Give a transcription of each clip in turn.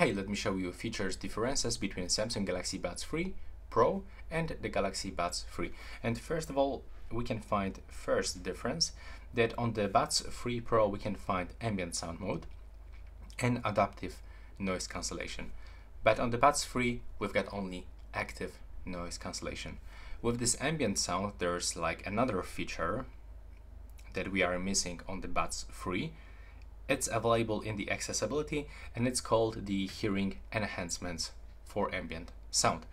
hey, let me show you features differences between Samsung Galaxy Buds 3 Pro and the Galaxy Buds 3. And first of all, we can find first difference that on the Buds 3 Pro we can find ambient sound mode and adaptive noise cancellation. But on the Buds 3 we've got only active noise cancellation. With this ambient sound, there's like another feature that we are missing on the Buds 3. It's available in the accessibility and it's called the hearing enhancements for ambient sound.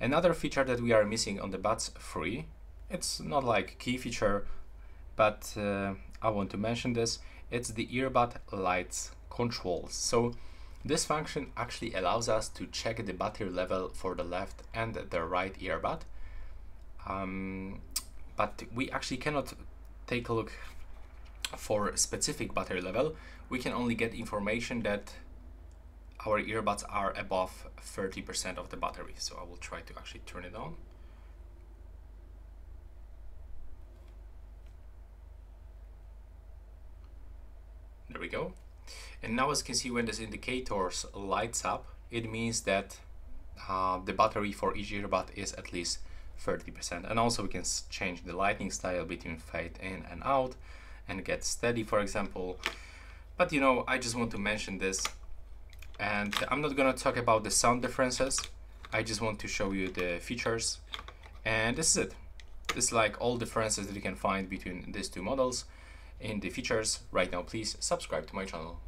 Another feature that we are missing on the Buds 3, it's not like key feature, but I want to mention this, it's the earbud lights controls. So this function actually allows us to check the battery level for the left and the right earbud, but we actually cannot take a look for a specific battery level. We can only get information that our earbuds are above 30% of the battery. So I will try to actually turn it on. There we go. And now as you can see, when this indicator lights up, it means that the battery for each earbud is at least 30%. And also we can change the lighting style between fade in and out and get steady, for example. But you know, I just want to mention this, and I'm not gonna talk about the sound differences. I just want to show you the features, and this is it. This is like all differences that you can find between these two models in the features. Right now, please subscribe to my channel.